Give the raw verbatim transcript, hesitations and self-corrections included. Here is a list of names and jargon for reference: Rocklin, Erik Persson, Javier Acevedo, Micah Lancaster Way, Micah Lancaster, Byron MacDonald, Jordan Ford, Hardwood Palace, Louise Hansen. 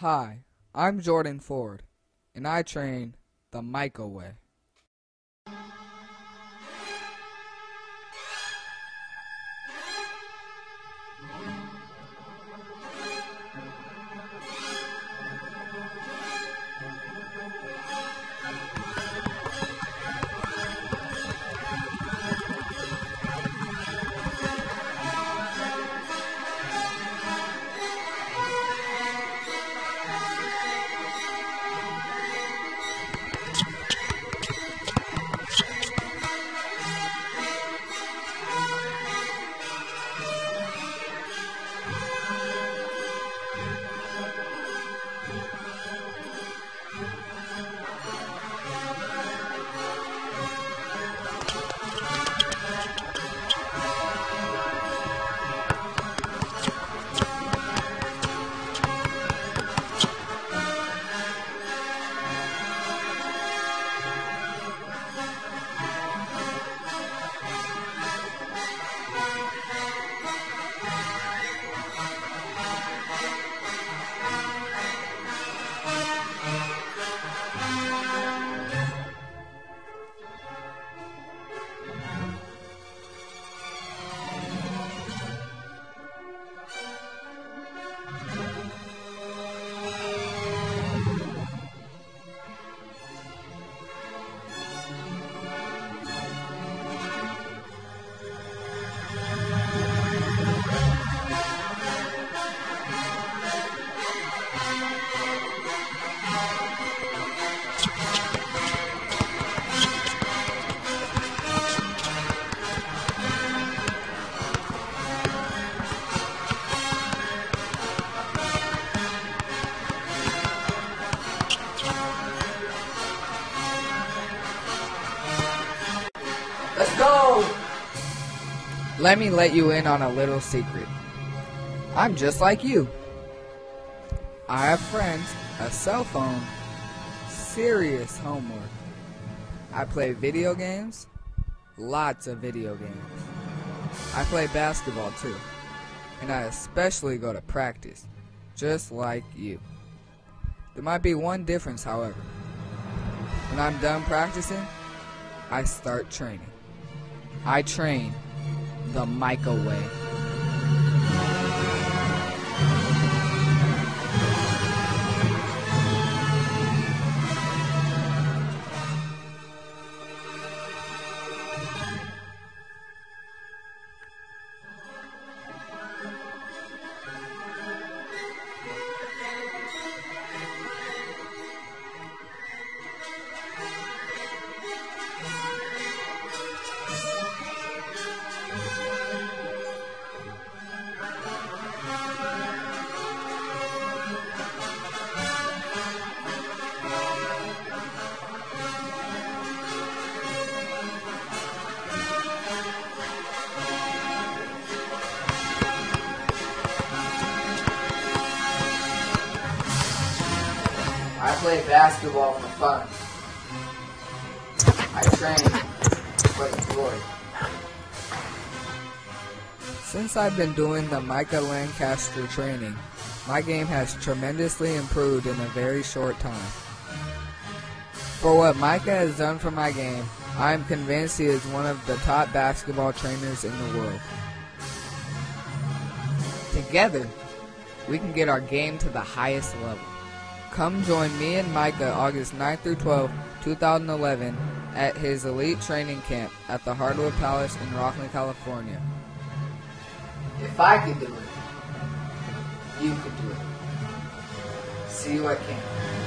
Hi, I'm Jordan Ford, and I train the Micah way. Let me let you in on a little secret. I'm just like you. I have friends, a cell phone, serious homework. I play video games, lots of video games. I play basketball too, and I especially go to practice, just like you. There might be one difference, however. When I'm done practicing, I start training. I train the Micah way. I play basketball for fun. I train for the glory. Since I've been doing the Micah Lancaster training, my game has tremendously improved in a very short time. For what Micah has done for my game, I am convinced he is one of the top basketball trainers in the world. Together, we can get our game to the highest level. Come join me and Micah August ninth through twelfth, two thousand eleven at his elite training camp at the Hardwood Palace in Rocklin, California. If I could do it, you could do it. See you at camp.